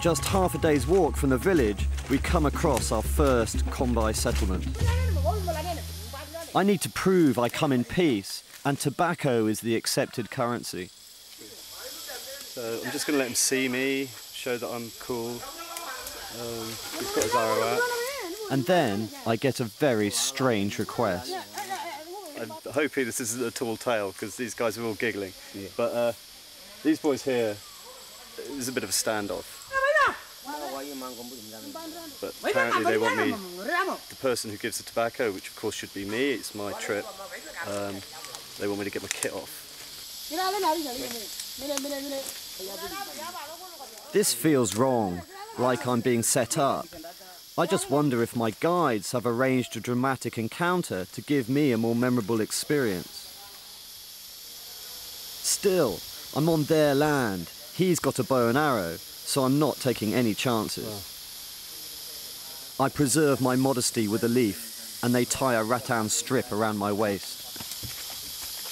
Just half a day's walk from the village, we come across our first Kombai settlement. I need to prove I come in peace, and tobacco is the accepted currency. So I'm just going to let him see me, show that I'm cool. He's got his arrow out. And then I get a very strange request. I'm hoping this isn't a tall tale, because these guys are all giggling. Yeah. But these boys here, there's a bit of a standoff. But apparently they want me, the person who gives the tobacco, which of course should be me, it's my trip, they want me to get my kit off. This feels wrong, like I'm being set up. I just wonder if my guides have arranged a dramatic encounter to give me a more memorable experience. Still, I'm on their land, he's got a bow and arrow, so I'm not taking any chances. I preserve my modesty with a leaf, and they tie a rattan strip around my waist.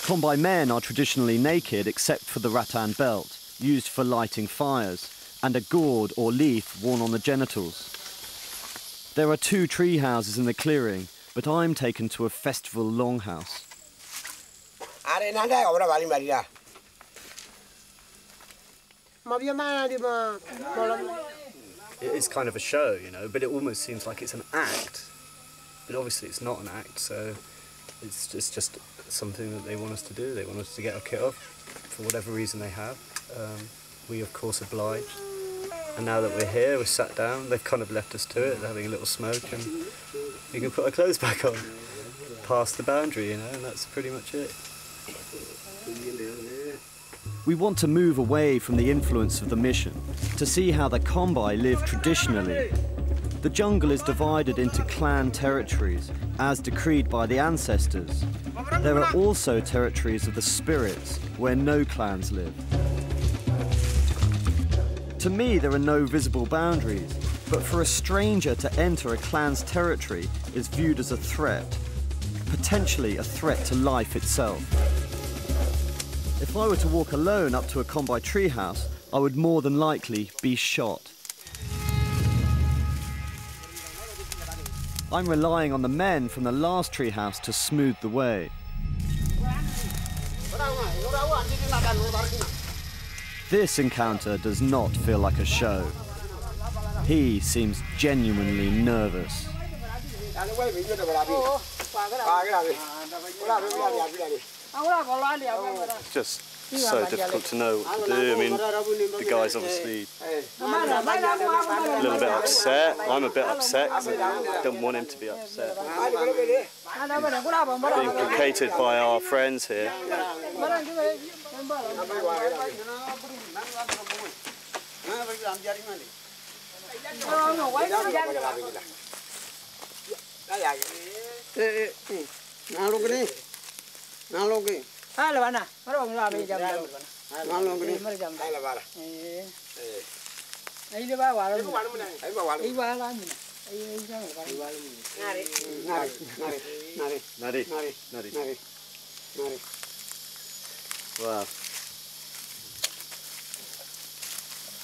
Kombai men are traditionally naked except for the rattan belt, used for lighting fires, and a gourd or leaf worn on the genitals. There are 2 tree houses in the clearing, but I'm taken to a festival longhouse. It is kind of a show, you know, but it almost seems like it's an act. But obviously it's not an act, so it's just something that they want us to do. They want us to get our kit off, for whatever reason they have. We, of course, obliged. And now that we're here, we're sat down, they've kind of left us to it. They're having a little smoke, and we can put our clothes back on. Past the boundary, you know, and that's pretty much it. We want to move away from the influence of the mission to see how the Kombai live traditionally. The jungle is divided into clan territories, as decreed by the ancestors. There are also territories of the spirits, where no clans live. To me, there are no visible boundaries, but for a stranger to enter a clan's territory is viewed as a threat, potentially a threat to life itself. If I were to walk alone up to a Kombai treehouse, I would more than likely be shot. I'm relying on the men from the last treehouse to smooth the way. This encounter does not feel like a show. He seems genuinely nervous. It's just so difficult to know what to do. I mean, the guy's obviously a little bit upset. I'm a bit upset because I don't want him to be upset. He's being placated by our friends here. Wow.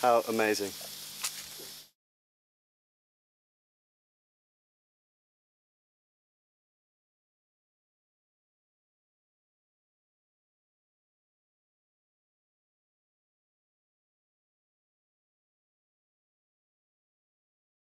How amazing.